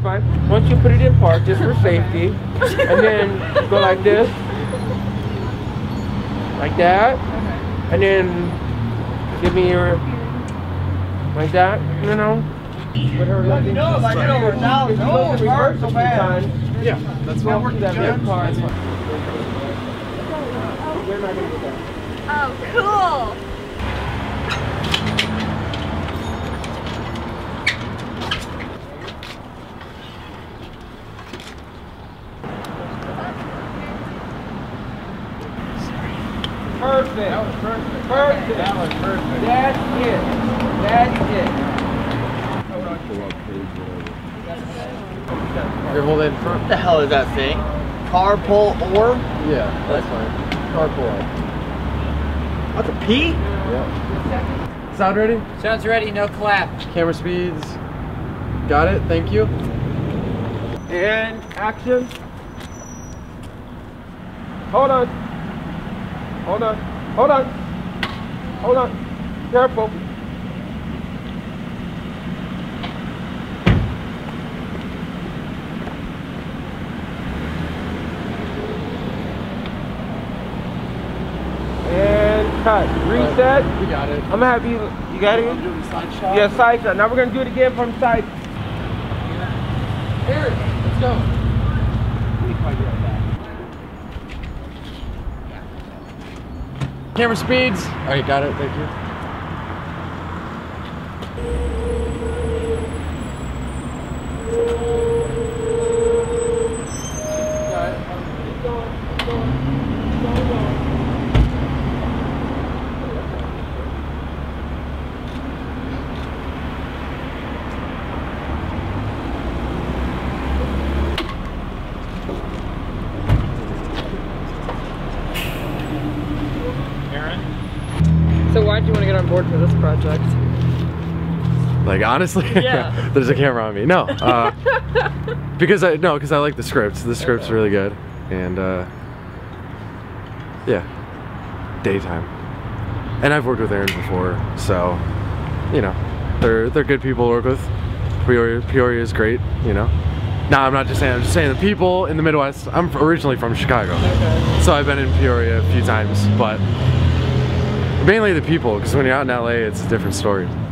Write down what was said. it's fine. Once you put it in park, just for safety, and then go like this, like that, and then give me your, like that, you know? But her leggings is like over now. No, we hurt so bad. Yeah, that's why we're that damn car. We're not gonna get that. Oh, cool. Perfect. That was perfect. Perfect. That was perfect. That's it. That's it. Here, hold it. What the hell is that thing? Carpool or? Yeah, that's fine. Carpool. What, the P? Yeah. Sound ready? Sounds ready. No clap. Camera speeds. Got it. Thank you. And action. Hold on. Hold on, hold on, hold on, careful. And cut, reset. We got it. I'm gonna have you, you got it? I'm doing side shot. Yeah, side shot. Now we're gonna do it again from side. Eric, let's go. Let me call you right back. Camera speeds. All right, got it. Thank you. Got it. So why do you want to get on board for this project? Like, honestly, yeah. There's a camera on me. No, because I like the scripts. The script's okay. Really good, and yeah, daytime. And I've worked with Aaron before, so you know, they're good people to work with. Peoria is great, you know. No, I'm not just saying. I'm just saying the people in the Midwest. I'm originally from Chicago, okay. So I've been in Peoria a few times, but. Mainly the people, because when you're out in LA, it's a different story.